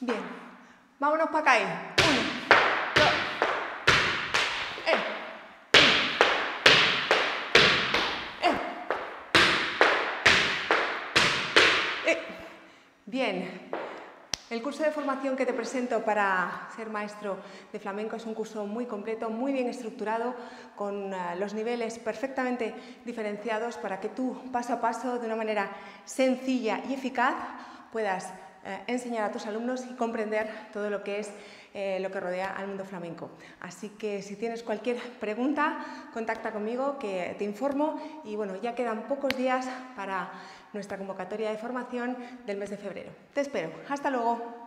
Bien, vámonos para caer. 1, 2, 3. Bien, el curso de formación que te presento para ser maestro de flamenco es un curso muy completo, muy bien estructurado, con los niveles perfectamente diferenciados para que tú, paso a paso, de una manera sencilla y eficaz, puedas enseñar a tus alumnos y comprender todo lo que es lo que rodea al mundo flamenco. Así que si tienes cualquier pregunta, contacta conmigo, que te informo. Y bueno, ya quedan pocos días para nuestra convocatoria de formación del mes de febrero. Te espero. Hasta luego.